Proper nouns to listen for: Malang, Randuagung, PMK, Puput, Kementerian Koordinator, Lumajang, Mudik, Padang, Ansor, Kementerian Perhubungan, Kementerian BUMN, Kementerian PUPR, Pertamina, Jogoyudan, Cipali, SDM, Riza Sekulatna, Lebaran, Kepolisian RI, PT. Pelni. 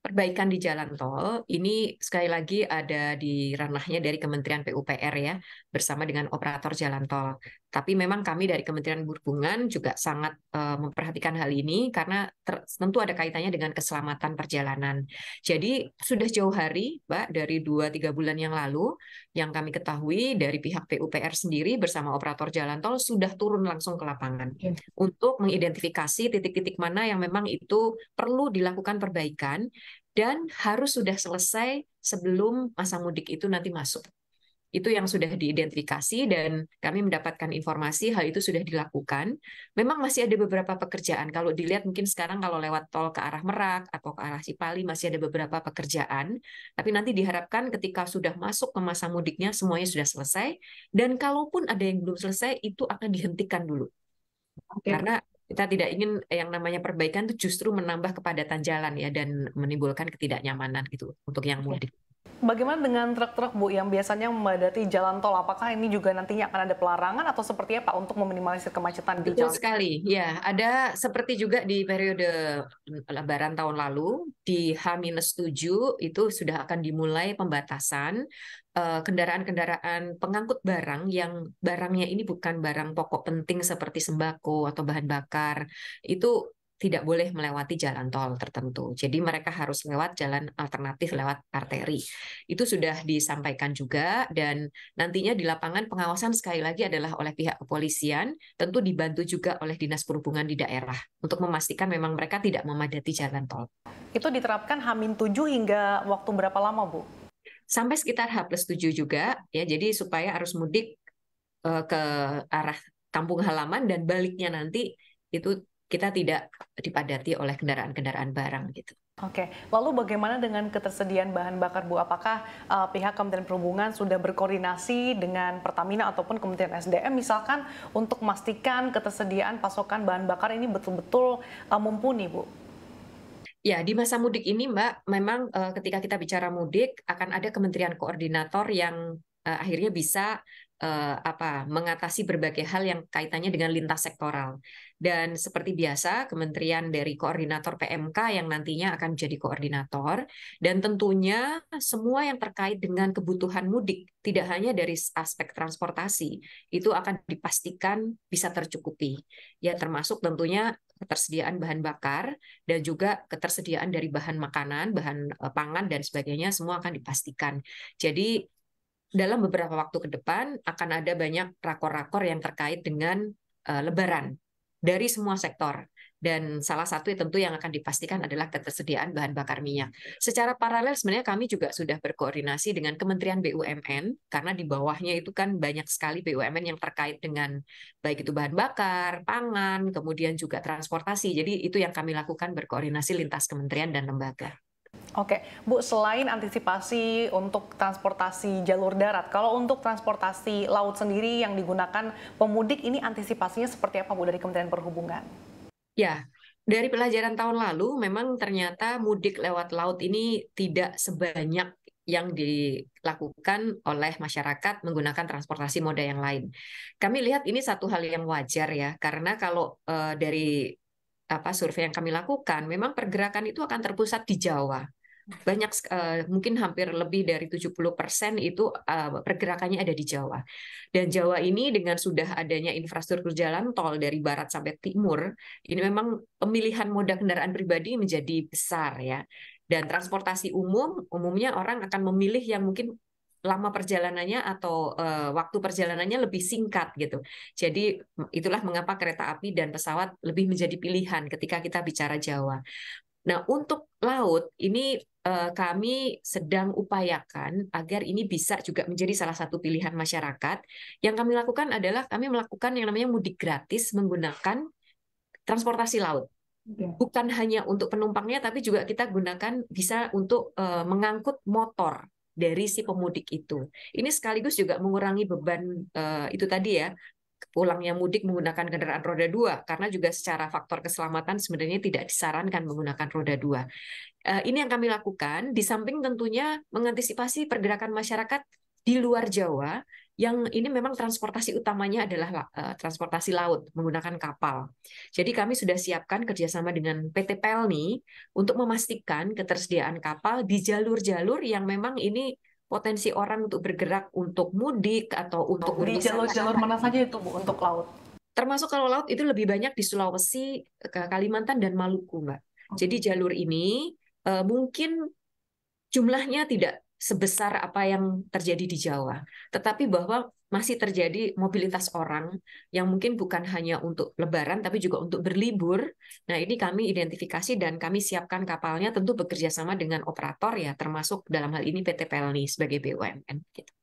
Perbaikan di jalan tol ini sekali lagi ada di ranahnya dari Kementerian PUPR ya, bersama dengan operator jalan tol. Tapi memang kami dari Kementerian Perhubungan juga sangat memperhatikan hal ini karena tentu ada kaitannya dengan keselamatan perjalanan. Jadi sudah jauh hari, Mbak, dari 2-3 bulan yang lalu yang kami ketahui dari pihak PUPR sendiri bersama operator jalan tol sudah turun langsung ke lapangan untuk mengidentifikasi titik-titik mana yang memang itu perlu dilakukan perbaikan dan harus sudah selesai sebelum masa mudik itu nanti masuk. Itu yang sudah diidentifikasi dan kami mendapatkan informasi hal itu sudah dilakukan. Memang masih ada beberapa pekerjaan. Kalau dilihat mungkin sekarang kalau lewat tol ke arah Merak atau ke arah Cipali masih ada beberapa pekerjaan. Tapi nanti diharapkan ketika sudah masuk ke masa mudiknya semuanya sudah selesai. Dan kalaupun ada yang belum selesai itu akan dihentikan dulu. Okay. Karena kita tidak ingin yang namanya perbaikan itu justru menambah kepadatan jalan ya dan menimbulkan ketidaknyamanan gitu untuk yang mudik. Bagaimana dengan truk-truk Bu yang biasanya memadati jalan tol? Apakah ini juga nantinya akan ada pelarangan atau seperti apa untuk meminimalisir kemacetan di jalan? Betul sekali, ya ada seperti juga di periode Lebaran tahun lalu di H-7 itu sudah akan dimulai pembatasan kendaraan-kendaraan pengangkut barang yang barangnya ini bukan barang pokok penting seperti sembako atau bahan bakar, itu tidak boleh melewati jalan tol tertentu. Jadi mereka harus lewat jalan alternatif lewat arteri. Itu sudah disampaikan juga dan nantinya di lapangan pengawasan sekali lagi adalah oleh pihak kepolisian, tentu dibantu juga oleh Dinas Perhubungan di daerah untuk memastikan memang mereka tidak memadati jalan tol. Itu diterapkan H-7 hingga waktu berapa lama, Bu? Sampai sekitar H+7 juga ya. Jadi supaya arus mudik ke arah kampung halaman dan baliknya nanti itu kita tidak dipadati oleh kendaraan-kendaraan barang gitu. Oke, lalu bagaimana dengan ketersediaan bahan bakar Bu? Apakah pihak Kementerian Perhubungan sudah berkoordinasi dengan Pertamina ataupun Kementerian SDM misalkan untuk memastikan ketersediaan pasokan bahan bakar ini betul-betul mumpuni Bu? Ya, di masa mudik ini Mbak, memang ketika kita bicara mudik akan ada Kementerian Koordinator yang akhirnya bisa mengatasi berbagai hal yang kaitannya dengan lintas sektoral. Dan seperti biasa, kementerian dari koordinator PMK yang nantinya akan menjadi koordinator, dan tentunya semua yang terkait dengan kebutuhan mudik, tidak hanya dari aspek transportasi, itu akan dipastikan bisa tercukupi. Ya, termasuk tentunya ketersediaan bahan bakar dan juga ketersediaan dari bahan makanan, bahan pangan, dan sebagainya, semua akan dipastikan. Jadi, dalam beberapa waktu ke depan akan ada banyak rakor-rakor yang terkait dengan Lebaran dari semua sektor. Dan salah satu tentu yang akan dipastikan adalah ketersediaan bahan bakar minyak. Secara paralel sebenarnya kami juga sudah berkoordinasi dengan Kementerian BUMN, karena di bawahnya itu kan banyak sekali BUMN yang terkait dengan baik itu bahan bakar, pangan, kemudian juga transportasi. Jadi itu yang kami lakukan berkoordinasi lintas kementerian dan lembaga. Oke, Bu, selain antisipasi untuk transportasi jalur darat, kalau untuk transportasi laut sendiri yang digunakan pemudik ini antisipasinya seperti apa, Bu, dari Kementerian Perhubungan? Ya, dari pelajaran tahun lalu memang ternyata mudik lewat laut ini tidak sebanyak yang dilakukan oleh masyarakat menggunakan transportasi moda yang lain. Kami lihat ini satu hal yang wajar ya, karena kalau dari survei yang kami lakukan, memang pergerakan itu akan terpusat di Jawa. Banyak, mungkin hampir lebih dari 70% itu pergerakannya ada di Jawa. Dan Jawa ini dengan sudah adanya infrastruktur jalan tol dari barat sampai timur, ini memang pemilihan moda kendaraan pribadi menjadi besar ya. Dan transportasi umum, umumnya orang akan memilih yang mungkin lama perjalanannya atau waktu perjalanannya lebih singkat gitu. Jadi itulah mengapa kereta api dan pesawat lebih menjadi pilihan ketika kita bicara Jawa. Nah, untuk laut ini kami sedang upayakan agar ini bisa juga menjadi salah satu pilihan masyarakat. Yang kami lakukan adalah kami melakukan yang namanya mudik gratis menggunakan transportasi laut. Bukan hanya untuk penumpangnya, tapi juga kita gunakan bisa untuk mengangkut motor dari si pemudik itu. Ini sekaligus juga mengurangi beban itu tadi ya, pulangnya mudik menggunakan kendaraan roda 2, karena juga secara faktor keselamatan sebenarnya tidak disarankan menggunakan roda 2. Ini yang kami lakukan, di samping tentunya mengantisipasi pergerakan masyarakat di luar Jawa yang ini memang transportasi utamanya adalah transportasi laut menggunakan kapal. Jadi kami sudah siapkan kerjasama dengan PT. Pelni untuk memastikan ketersediaan kapal di jalur-jalur yang memang ini potensi orang untuk bergerak untuk mudik atau untuk di jalur-jalur mana saja itu Bu untuk laut? Termasuk kalau laut itu lebih banyak di Sulawesi, Kalimantan dan Maluku, Mbak. Jadi jalur ini mungkin jumlahnya tidak sebesar apa yang terjadi di Jawa, tetapi bahwa masih terjadi mobilitas orang yang mungkin bukan hanya untuk Lebaran tapi juga untuk berlibur. Nah, ini kami identifikasi dan kami siapkan kapalnya, tentu bekerja sama dengan operator ya, termasuk dalam hal ini PT. Pelni sebagai BUMN.